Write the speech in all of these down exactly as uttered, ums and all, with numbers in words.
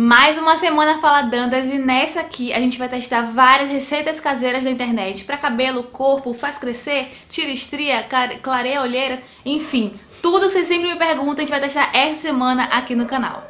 Mais uma semana Fala Dantas e nessa aqui a gente vai testar várias receitas caseiras da internet para cabelo, corpo, faz crescer, tira estria, clareia olheiras, enfim, tudo que vocês sempre me perguntam a gente vai testar essa semana aqui no canal.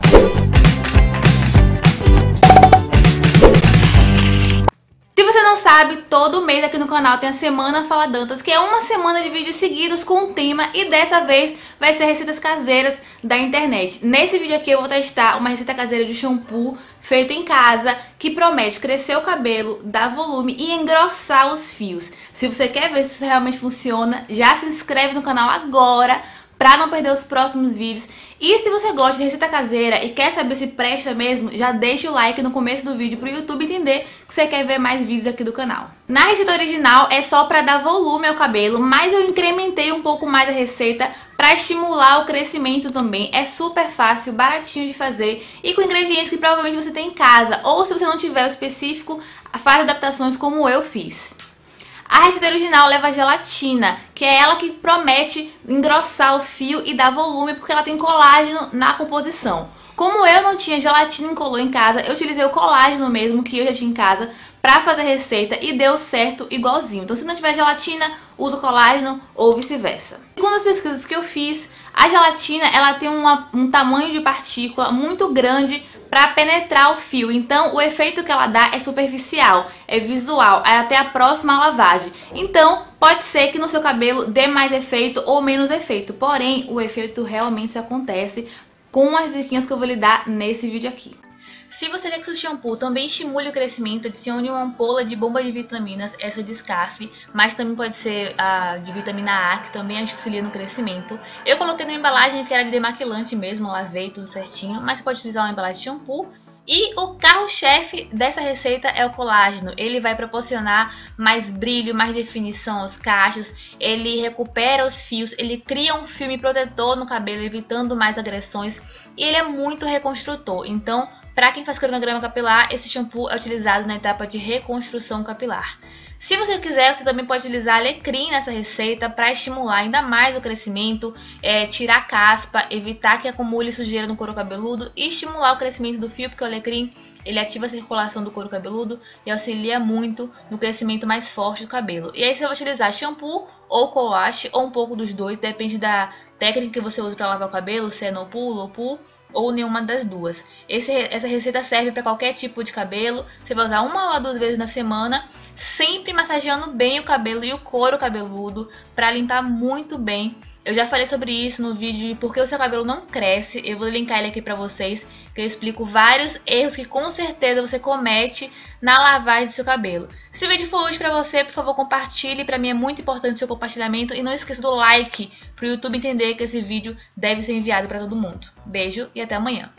Se você não sabe, todo mês aqui no canal tem a Semana Fala Dantas, que é uma semana de vídeos seguidos com um tema e dessa vez vai ser receitas caseiras da internet. Nesse vídeo aqui eu vou testar uma receita caseira de shampoo feita em casa que promete crescer o cabelo, dar volume e engrossar os fios. Se você quer ver se isso realmente funciona, já se inscreve no canal agora pra não perder os próximos vídeos. E se você gosta de receita caseira e quer saber se presta mesmo, já deixa o like no começo do vídeo pro YouTube entender que você quer ver mais vídeos aqui do canal. Na receita original é só pra dar volume ao cabelo, mas eu incrementei um pouco mais a receita pra estimular o crescimento também. É super fácil, baratinho de fazer e com ingredientes que provavelmente você tem em casa. Ou se você não tiver o específico, faz adaptações como eu fiz. A receita original leva gelatina, que é ela que promete engrossar o fio e dar volume porque ela tem colágeno na composição. Como eu não tinha gelatina incolor em casa, eu utilizei o colágeno mesmo que eu já tinha em casa pra fazer a receita e deu certo igualzinho. Então se não tiver gelatina, usa o colágeno ou vice-versa. Segundo as pesquisas que eu fiz, a gelatina ela tem uma, um tamanho de partícula muito grande para penetrar o fio, então o efeito que ela dá é superficial, é visual, é até a próxima lavagem. Então pode ser que no seu cabelo dê mais efeito ou menos efeito, porém o efeito realmente acontece com as diquinhas que eu vou lhe dar nesse vídeo aqui. Se você quer que o shampoo também estimule o crescimento, adicione uma ampola de bomba de vitaminas, essa de Scaf, mas também pode ser a de vitamina A, que também auxilia no crescimento. Eu coloquei na embalagem que era de demaquilante mesmo, lavei tudo certinho, mas você pode utilizar uma embalagem de shampoo. E o carro-chefe dessa receita é o colágeno. Ele vai proporcionar mais brilho, mais definição aos cachos, ele recupera os fios, ele cria um filme protetor no cabelo, evitando mais agressões e ele é muito reconstrutor. Então, para quem faz cronograma capilar, esse shampoo é utilizado na etapa de reconstrução capilar. Se você quiser, você também pode utilizar alecrim nessa receita para estimular ainda mais o crescimento, é, tirar a caspa, evitar que acumule sujeira no couro cabeludo e estimular o crescimento do fio, porque o alecrim ele ativa a circulação do couro cabeludo e auxilia muito no crescimento mais forte do cabelo. E aí você vai utilizar shampoo ou coache ou um pouco dos dois, depende da técnica que você usa para lavar o cabelo, se é no pull, low pull ou nenhuma das duas. Esse, essa receita serve para qualquer tipo de cabelo, você vai usar uma ou duas vezes na semana, sempre massageando bem o cabelo e o couro cabeludo para limpar muito bem. Eu já falei sobre isso no vídeo de porque o seu cabelo não cresce, eu vou linkar ele aqui para vocês, que eu explico vários erros que com certeza você comete na lavagem do seu cabelo. Se o vídeo for útil para você, por favor compartilhe, para mim é muito importante o seu compartilhamento e não esqueça do like para o YouTube entender que esse vídeo deve ser enviado para todo mundo. Beijo e até amanhã!